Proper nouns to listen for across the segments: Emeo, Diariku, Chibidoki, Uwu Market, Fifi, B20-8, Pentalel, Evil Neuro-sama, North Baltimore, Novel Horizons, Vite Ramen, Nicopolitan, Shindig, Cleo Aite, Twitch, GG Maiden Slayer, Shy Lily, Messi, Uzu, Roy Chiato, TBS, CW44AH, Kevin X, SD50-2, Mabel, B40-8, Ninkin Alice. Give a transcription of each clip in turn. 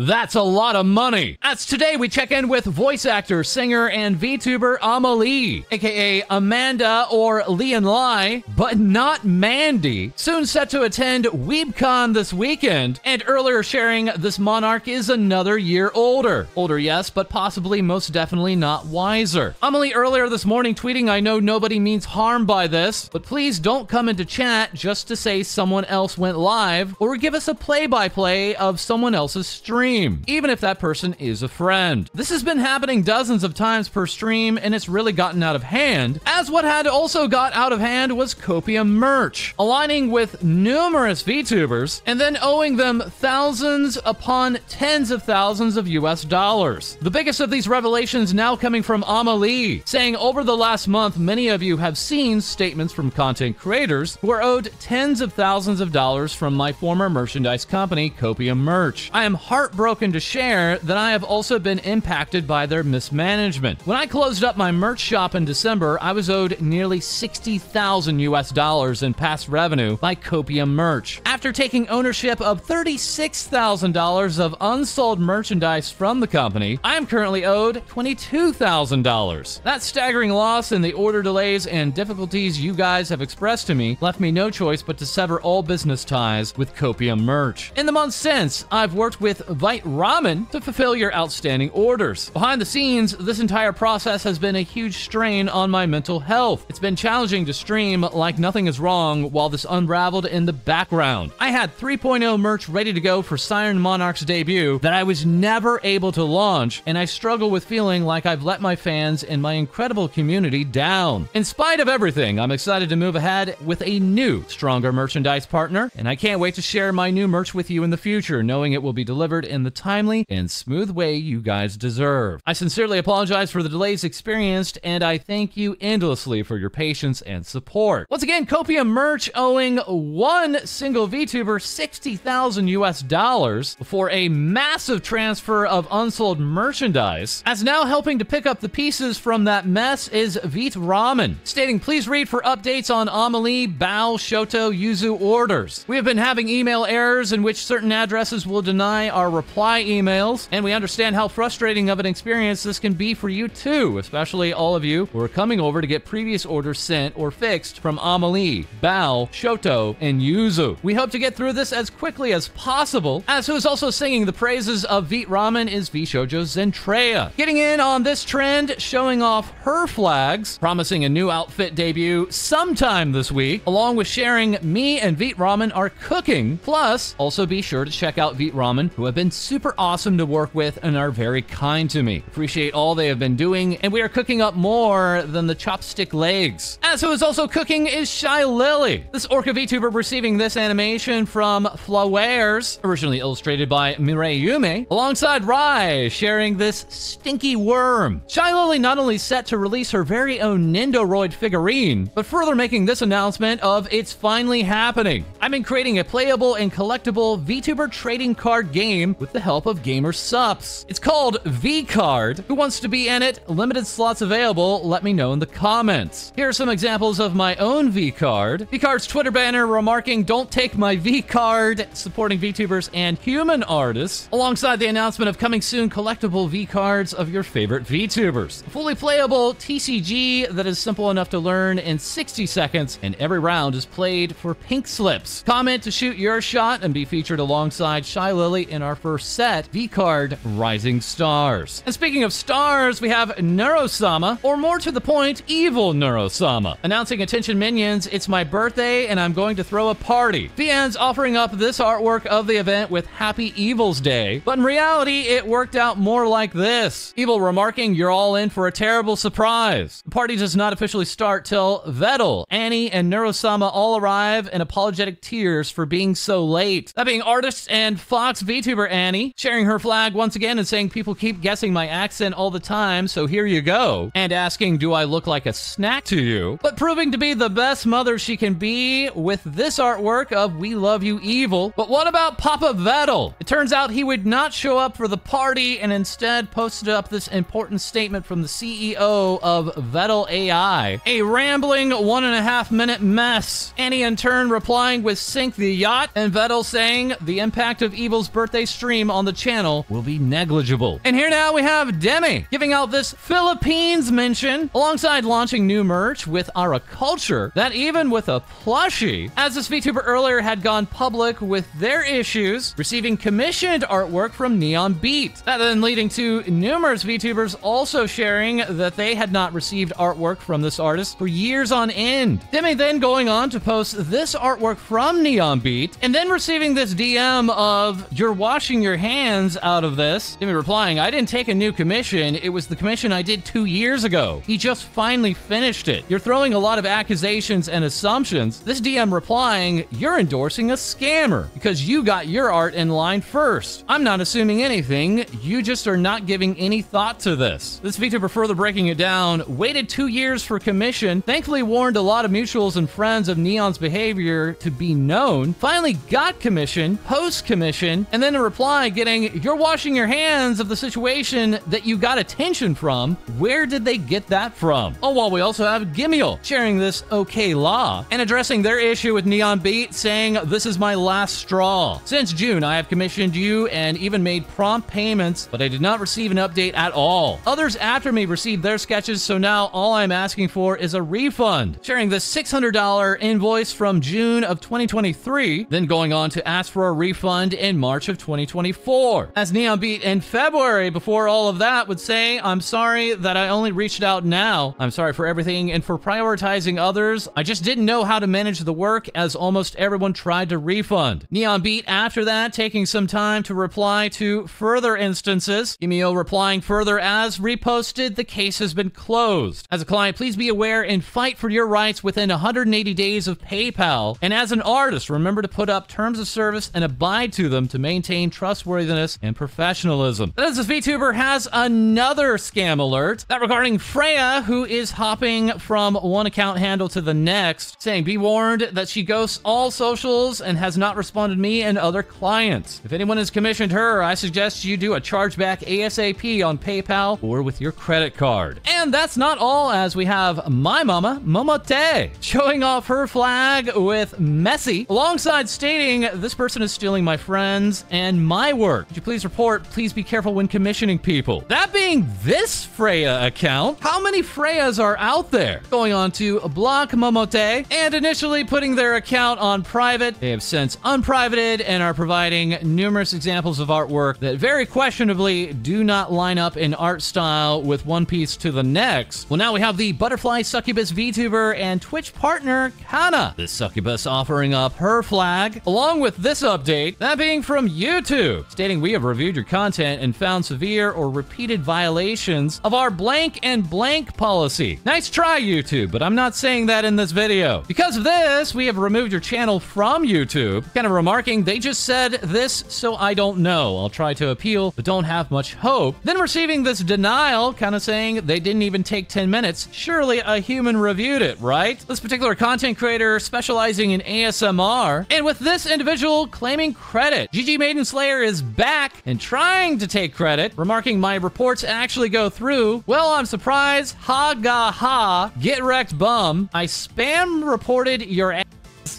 That's a lot of money. As today we check in with voice actor, singer, and VTuber AmaLee, aka Amanda or Leon Lai, but not Mandy, soon set to attend WeebCon this weekend, and earlier sharing this monarch is another year older. Older, yes, but possibly most definitely not wiser. AmaLee earlier this morning tweeting, "I know nobody means harm by this, but please don't come into chat just to say someone else went live or give us a play-by-play of someone else's stream, even if that person is a friend." This has been happening dozens of times per stream, and it's really gotten out of hand, as what had also got out of hand was Copium Merch, aligning with numerous VTubers, and then owing them thousands upon tens of thousands of US dollars. The biggest of these revelations now coming from AmaLee, saying, "Over the last month, many of you have seen statements from content creators who are owed tens of thousands of dollars from my former merchandise company, Copium Merch. I am heartbroken to share that I have also been impacted by their mismanagement. When I closed up my merch shop in December, I was owed nearly 60,000 US dollars in past revenue by Copium Merch. After taking ownership of $36,000 of unsold merchandise from the company, I am currently owed $22,000. That staggering loss and the order delays and difficulties you guys have expressed to me left me no choice but to sever all business ties with Copium Merch. In the months since, I've worked with Vite Ramen to fulfill your outstanding orders. Behind the scenes, this entire process has been a huge strain on my mental health. It's been challenging to stream like nothing is wrong while this unraveled in the background. I had 3.0 merch ready to go for Siren Monarch's debut that I was never able to launch, and I struggle with feeling like I've let my fans and my incredible community down. In spite of everything, I'm excited to move ahead with a new, stronger merchandise partner, and I can't wait to share my new merch with you in the future, knowing it will be delivered in the timely and smooth way you guys deserve. I sincerely apologize for the delays experienced, and I thank you endlessly for your patience and support." Once again, Copium Merch owing one single VTuber 60,000 US dollars for a massive transfer of unsold merchandise, as now helping to pick up the pieces from that mess is Vite Ramen, stating, "Please read for updates on AmaLee, Bao, Shoto, Uzu orders. We have been having email errors in which certain addresses will deny our reply emails, and we understand how frustrating of an experience this can be for you too, especially all of you who are coming over to get previous orders sent or fixed from AmaLee, Bao, Shoto, and Uzu. We hope to get through this as quickly as possible," as who is also singing the praises of Vite Ramen is V Shojo Zentreya, getting in on this trend, showing off her flags, promising a new outfit debut sometime this week, along with sharing, "Me and Vite Ramen are cooking, plus also be sure to check out Vite Ramen, who have been super awesome to work with and are very kind to me. Appreciate all they have been doing, and we are cooking up more than the chopstick legs." As who is also cooking is Shy Lily, this Orca VTuber receiving this animation from Flawares, originally illustrated by Mirei Yume, alongside Rai sharing this stinky worm. Shy Lily not only set to release her very own Nendoroid figurine, but further making this announcement of, "It's finally happening. I've been creating a playable and collectible VTuber trading card game with the help of Gamer Supps. It's called V-Card. Who wants to be in it? Limited slots available. Let me know in the comments. Here are some examples of my own V-Card." V-Card's Twitter banner remarking, "Don't take my V-Card," supporting VTubers and human artists, alongside the announcement of coming soon collectible V-Cards of your favorite VTubers. A fully playable TCG that is simple enough to learn in 60 seconds, and every round is played for pink slips. Comment to shoot your shot and be featured alongside Shy Lily in our first set, V-Card Rising Stars. And speaking of stars, we have Neuro-sama, or more to the point, Evil Neuro-sama, announcing, "Attention minions, it's my birthday and I'm going to throw a party. Fans offering up this artwork of the event with Happy Evil's Day, but in reality, it worked out more like this." Evil remarking, "You're all in for a terrible surprise." The party does not officially start till Vedal, Annie, and Neuro-sama all arrive in apologetic tears for being so late. That being artists and Fox VTuber Annie, sharing her flag once again and saying, "People keep guessing my accent all the time, so here you go," and asking, "Do I look like a snack to you?" But proving to be the best mother she can be with this artwork of "We Love You, Evil." But what about Papa Vedal? It turns out he would not show up for the party and instead posted up this important statement from the CEO of Vedal AI, a rambling 1.5-minute mess. Annie in turn replying with "Sink the yacht," and Vedal saying, "The impact of Evil's birthday stream stream on the channel will be negligible. And here now we have Demi giving out this Philippines mention alongside launching new merch with Ara Culture, that even with a plushie, as this VTuber earlier had gone public with their issues, receiving commissioned artwork from Neon Beat. That then leading to numerous VTubers also sharing that they had not received artwork from this artist for years on end. Demi then going on to post this artwork from Neon Beat and then receiving this DM of, "You're washing your hands out of this." Demi replying, "I didn't take a new commission. It was the commission I did 2 years ago. He just finally finished it. You're throwing a lot of accusations and assumptions." This DM replying, "You're endorsing a scammer because you got your art in line first. I'm not assuming anything. You just are not giving any thought to this." This VTuber further breaking it down, "Waited 2 years for commission, thankfully warned a lot of mutuals and friends of Neon's behavior to be known, finally got commission, post-commission," and then a reply getting, "You're washing your hands of the situation that you got attention from. Where did they get that from?" Oh, while we also have Gimiel sharing this okay law and addressing their issue with Neon Beat, saying, "This is my last straw. Since June, I have commissioned you and even made prompt payments, but I did not receive an update at all. Others after me received their sketches, so now all I'm asking for is a refund." Sharing the $600 invoice from June of 2023, then going on to ask for a refund in March of 2024. As Neon Beat in February before all of that would say, "I'm sorry that I only reached out now. I'm sorry for everything and for prioritizing others. I just didn't know how to manage the work as almost everyone tried to refund." Neon Beat after that taking some time to reply to further instances. Emeo replying further as reposted, "The case has been closed. As a client, please be aware and fight for your rights within 180 days of PayPal. And as an artist, remember to put up terms of service and abide to them to maintain trustworthiness and professionalism." This VTuber has another scam alert, that regarding Freya, who is hopping from one account handle to the next, saying, "Be warned that she ghosts all socials and has not responded to me and other clients. If anyone has commissioned her, I suggest you do a chargeback ASAP on PayPal or with your credit card." And that's not all, as we have my mama, Momote, showing off her flag with Messi, alongside stating, "This person is stealing my friends and my work. Could you please report? Please be careful when commissioning people." That being this Freya account, how many Freyas are out there? Going on to block Momote and initially putting their account on private. They have since unprivated and are providing numerous examples of artwork that very questionably do not line up in art style with one piece to the next. Well, now we have the butterfly succubus VTuber and Twitch partner Kana, this succubus offering up her flag along with this update, that being from YouTube, stating, "We have reviewed your content and found severe or repeated violations of our blank and blank policy. Nice try, YouTube, but I'm not saying that in this video. Because of this, we have removed your channel from YouTube." Kind of remarking, "They just said this, so I don't know. I'll try to appeal, but don't have much hope." Then receiving this denial, kind of saying, "They didn't even take 10 minutes. Surely a human reviewed it, right?" This particular content creator specializing in ASMR, and with this individual claiming credit. GG Maiden Slayer is back and trying to take credit, remarking, "My reports actually go through. Well, I'm surprised. Ha ga ha. Get wrecked, bum. I spam reported your ass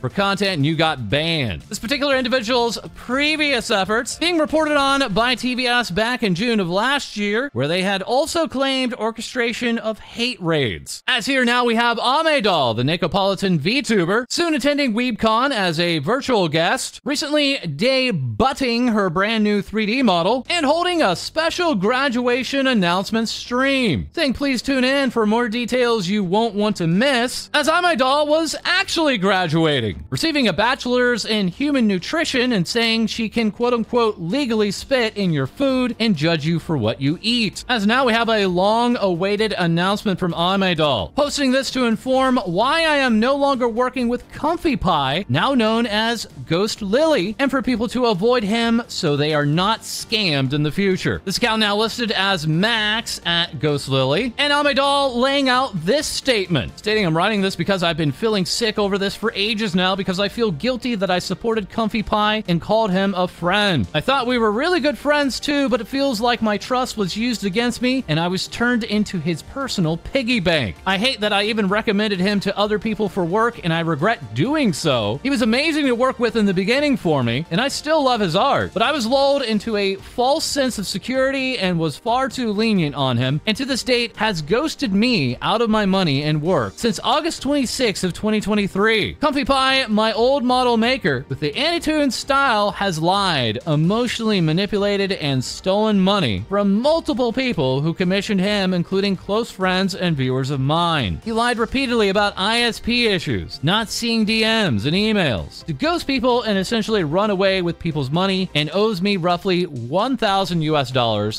for content and you got banned." This particular individual's previous efforts being reported on by TBS back in June of last year, where they had also claimed orchestration of hate raids. As here now we have AmeDoll, the Nicopolitan VTuber, soon attending WeebCon as a virtual guest, recently debutting her brand new 3D model, and holding a special graduation announcement stream, saying, "Please tune in for more details you won't want to miss," as AmeDoll was actually graduating, receiving a bachelor's in human nutrition and saying she can quote-unquote legally spit in your food and judge you for what you eat. As now we have a long-awaited announcement from AmeDoll, posting this to inform why I am no longer working with Comfy Pie, now known as Ghost Lily, and for people to avoid him so they are not scammed in the future. This account now listed as Max at Ghost Lily, and AmeDoll laying out this statement, stating, "I'm writing this because I've been feeling sick over this for ages now because I feel guilty that I supported Comfy Pie and called him a friend. I thought we were really good friends too, but it feels like my trust was used against me and I was turned into his personal piggy bank. I hate that I even recommended him to other people for work and I regret doing so. He was amazing to work with in the beginning for me and I still love his art, but I was lulled into a false sense of security and was far too lenient on him, and to this date has ghosted me out of my money and work since August 26th of 2023. Comfy Pie, my old model maker with the Anitune style, has lied, emotionally manipulated, and stolen money from multiple people who commissioned him, including close friends and viewers of mine. He lied repeatedly about ISP issues, not seeing DMs and emails, to ghost people and essentially run away with people's money, and owes me roughly $1,000 US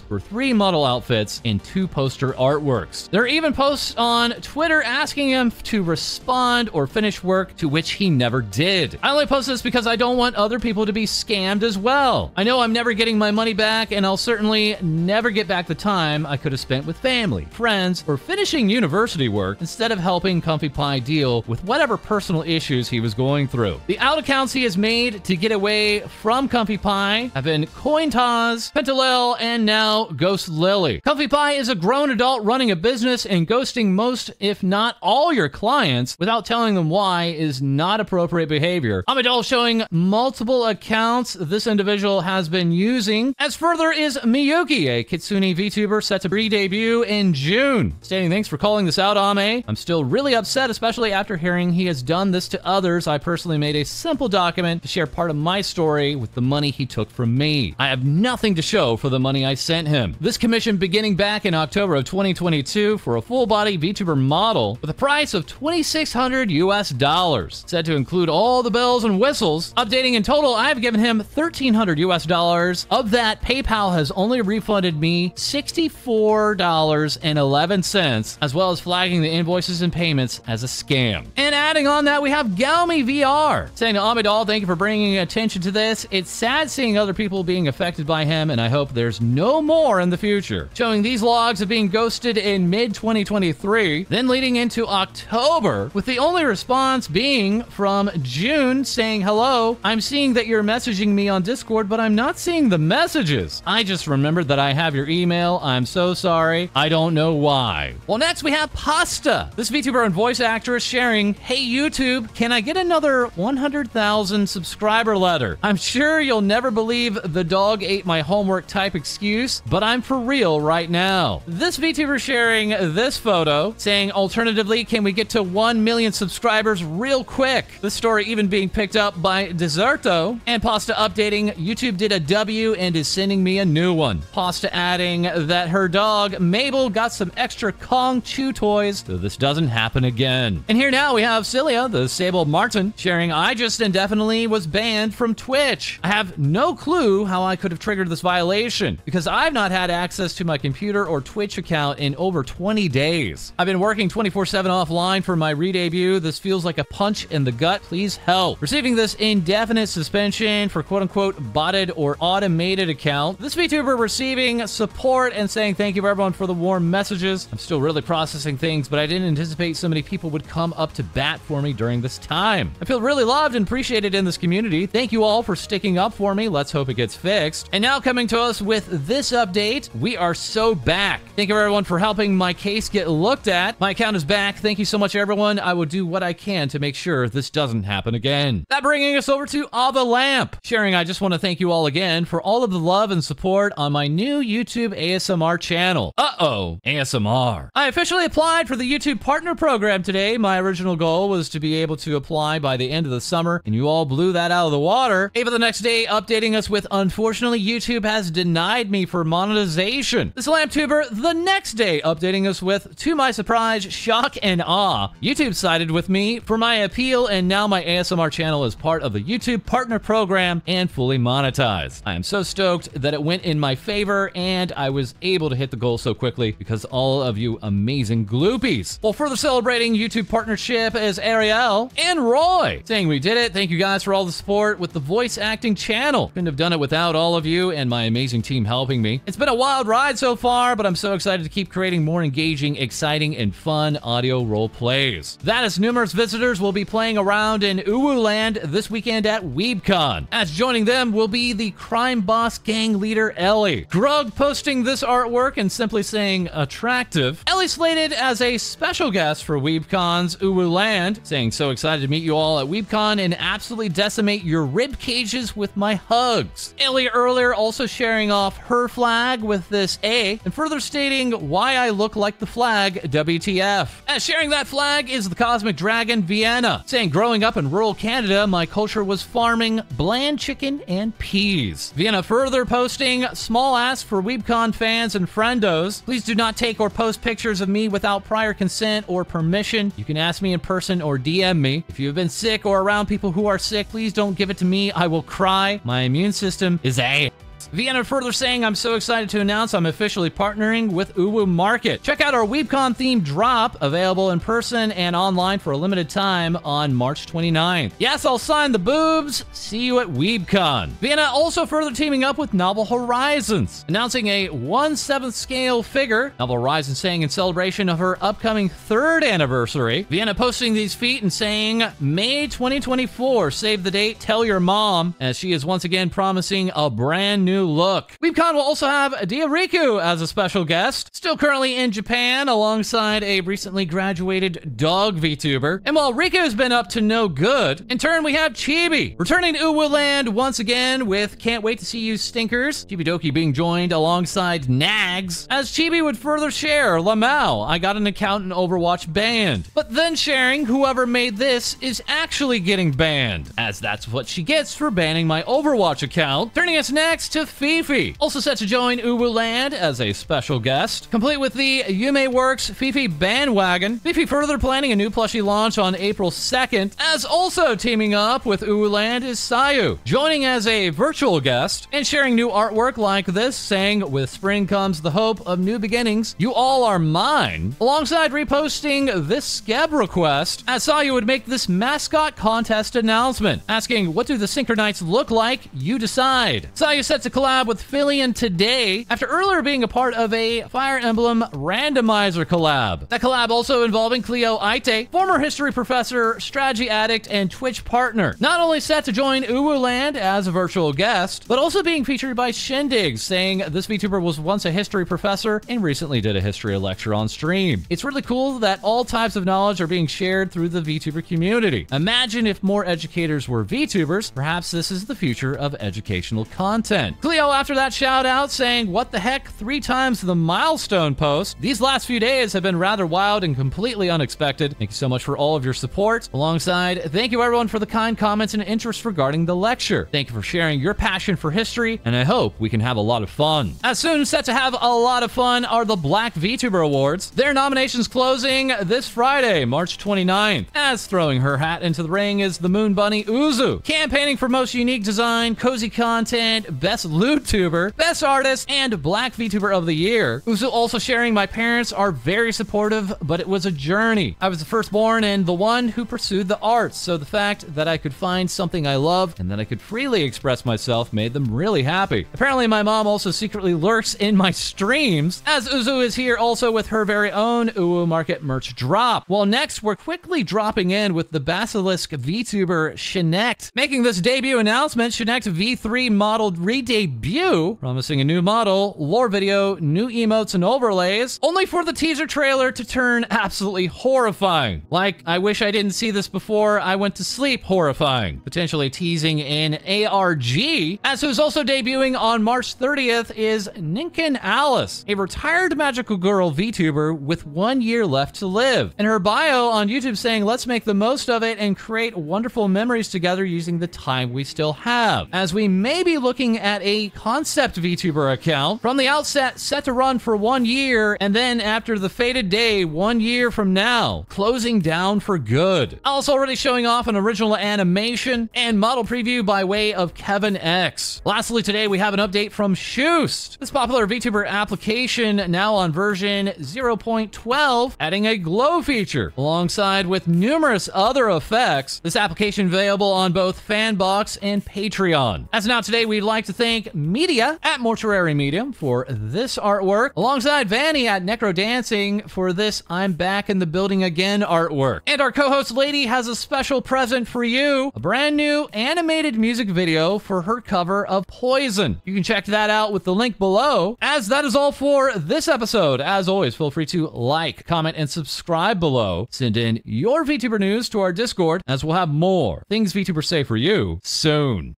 for 3 model outfits and 2 poster artworks. There are even posts on Twitter asking him to respond or finish work, to which he never did. I only post this because I don't want other people to be scammed as well. I know I'm never getting my money back, and I'll certainly never get back the time I could have spent with family, friends, or finishing university work instead of helping Comfy Pie deal with whatever personal issues he was going through. The out accounts he has made to get away from Comfy Pie have been Coin Toss, Pentalel, and now Ghost Lily. Comfy Pie is a grown adult running a business, and ghosting most, if not all, your clients without telling them why is not appropriate behavior. AmeDoll showing multiple accounts this individual has been using. As further is Miyuki, a Kitsune VTuber set to re-debut in June, stating, "Thanks for calling this out, Ame. I'm still really upset, especially after hearing he has done this to others. I personally made a simple document to share part of my story with the money he took from me. I have nothing to show for the money I sent him. This commission beginning back in October of 2022 for a full-body VTuber model with a price of $2,600 US, said to include all the bells and whistles. Updating in total, I have given him $1,300 US. Of that, PayPal has only refunded me $64.11, as well as flagging the invoices and payments as a scam." And adding on that, we have Galmi VR saying to AmeDoll, "Thank you for bringing attention to this. It's sad seeing other people being affected by him, and I hope there's no more in the future." Showing these logs of being ghosted in mid-2023, then leading into October, with the only response being from June saying, "Hello, I'm seeing that you're messaging me on Discord, but I'm not seeing the messages. I just remembered that I have your email. I'm so sorry. I don't know why." Well, next we have Pasta, this VTuber and voice actress, sharing, "Hey YouTube, can I get another 100,000 subscriber letter? I'm sure you'll never believe the dog ate my homework type excuse, but I'm for real right now." This VTuber sharing this photo saying, "Alternatively, can we get to 1 million subscribers real quick?" This story even being picked up by Deserto, and Pasta updating, "YouTube did a W and is sending me a new one." Pasta adding that her dog Mabel got some extra Kong Chew toys so this doesn't happen again. And here now we have Celia, the Sable Martin, sharing, "I just indefinitely was banned from Twitch. I have no clue how I could have triggered this violation because I've not had access to my computer or Twitch account in over 20 days. I've been working 24/7 offline for my re-debut. This feels like a punch in the gut. Please help." Receiving this indefinite suspension for quote-unquote botted or automated account. This VTuber receiving support and saying, "Thank you everyone for the warm messages. I'm still really processing things, but I didn't anticipate so many people would come up to bat for me during this time. I feel really loved and appreciated in this community. Thank you all for sticking up for me. Let's hope it gets fixed." And now coming to us with this update, "We are so back. Thank you everyone for helping my case get looked at. My account is back. Thank you so much everyone. I will do what I can to make sure this doesn't happen again." That bringing us over to Ava Lamp, sharing, "I just want to thank you all again for all of the love and support on my new YouTube ASMR channel." Uh-oh, ASMR. "I officially applied for the YouTube Partner Program today. My original goal was to be able to apply by the end of the summer, and you all blew that out of the water." Ava the next day updating us with, "Unfortunately, YouTube has denied me for monetization." This LampTuber the next day updating us with, "To my surprise, shock, and awe, YouTube sided with me for my appeal, and now my ASMR channel is part of the YouTube Partner Program and fully monetized. I am so stoked that it went in my favor and I was able to hit the goal so quickly because all of you amazing gloopies." Well, further celebrating YouTube partnership is Ariel and Roy, saying, "We did it. Thank you guys for all the support with the voice acting channel. Couldn't have done it without all of you and my amazing team helping me. It's been a wild ride so far, but I'm so excited to keep creating more engaging, exciting, and fun audio role plays." That is numerous visitors will be playing a around in Uwuland this weekend at WeebCon, as joining them will be the crime boss gang leader Ellie. Grug posting this artwork and simply saying attractive. Ellie slated as a special guest for WeebCon's Uwuland, saying so excited to meet you all at WeebCon and absolutely decimate your rib cages with my hugs. Ellie earlier also sharing off her flag with this A and further stating why I look like the flag, WTF. As sharing that flag is the cosmic dragon Vienna, saying growing up in rural Canada, my culture was farming bland chicken and peas. Vienna further posting, small ask for WeebCon fans and friendos. Please do not take or post pictures of me without prior consent or permission. You can ask me in person or DM me. If you have been sick or around people who are sick, please don't give it to me. I will cry. My immune system is a... Vienna further saying, I'm so excited to announce I'm officially partnering with Uwu Market. Check out our WeebCon themed drop, available in person and online for a limited time on March 29th. Yes, I'll sign the boobs. See you at WeebCon. Vienna also further teaming up with Novel Horizons, announcing a 1/7 scale figure. Novel Horizons saying in celebration of her upcoming 3rd anniversary. Vienna posting these feet and saying, May 2024, save the date, tell your mom, as she is once again promising a brand new look. WeebCon will also have Diariku as a special guest, still currently in Japan, alongside a recently graduated dog VTuber. And while Riku's been up to no good, in turn we have Chibi, returning to Uwuland once again with Can't Wait to See You Stinkers, Chibidoki being joined alongside Nags, as Chibi would further share, Lamau, I got an account in Overwatch banned, but then sharing whoever made this is actually getting banned, as that's what she gets for banning my Overwatch account. Turning us next to Fifi, also set to join Uwuland as a special guest, complete with the Yume Works Fifi bandwagon. Fifi further planning a new plushie launch on April 2nd, as also teaming up with Uwuland is Sayu, joining as a virtual guest and sharing new artwork like this, saying, with spring comes the hope of new beginnings, you all are mine, alongside reposting this scab request, as Sayu would make this mascot contest announcement, asking, what do the Synchronites look like? You decide. Sayu set to collab with Filian today after earlier being a part of a Fire Emblem randomizer collab. That collab also involving Cleo Aite, former history professor, strategy addict, and Twitch partner. Not only set to join Uwuland as a virtual guest, but also being featured by Shindig, saying this VTuber was once a history professor and recently did a history lecture on stream. It's really cool that all types of knowledge are being shared through the VTuber community. Imagine if more educators were VTubers. Perhaps this is the future of educational content. Cleo after that shout out saying, what the heck, 3 times the milestone post. These last few days have been rather wild and completely unexpected. Thank you so much for all of your support. Alongside, thank you everyone for the kind comments and interest regarding the lecture. Thank you for sharing your passion for history, and I hope we can have a lot of fun. As soon set to have a lot of fun are the Black VTuber Awards. Their nominations closing this Friday, March 29th. As throwing her hat into the ring is the Moon Bunny Uzu, campaigning for most unique design, cozy content, best Loot Tuber, Best Artist, and Black VTuber of the Year. Uzu also sharing, my parents are very supportive, but it was a journey. I was the firstborn and the one who pursued the arts, so the fact that I could find something I loved and that I could freely express myself made them really happy. Apparently, my mom also secretly lurks in my streams, as Uzu is here also with her very own Uwu Market merch drop. Well, next, we're quickly dropping in with the Basilisk VTuber Shinect. Making this debut announcement, Shinect V3 model debut, promising a new model, lore video, new emotes and overlays, only for the teaser trailer to turn absolutely horrifying. Like, I wish I didn't see this before I went to sleep horrifying. Potentially teasing an ARG, as who's also debuting on March 30th is Ninkin Alice, a retired magical girl VTuber with 1 year left to live. And her bio on YouTube saying, let's make the most of it and create wonderful memories together using the time we still have. As we may be looking at a concept VTuber account from the outset, set to run for 1 year, and then after the fated day 1 year from now, closing down for good. Also already showing off an original animation and model preview by way of Kevin X. Lastly today, we have an update from Shoost. This popular VTuber application now on version 0.12, adding a glow feature alongside with numerous other effects. This application available on both Fanbox and Patreon. As of now today, we'd like to thank thank Media at Mortuary Medium for this artwork, alongside Vanny at Necro Dancing for this I'm Back in the Building Again artwork. And our co-host Lady has a special present for you, a brand new animated music video for her cover of Poison. You can check that out with the link below. As that is all for this episode, as always, feel free to like, comment, and subscribe below. Send in your VTuber news to our Discord, as we'll have more things VTubers say for you soon.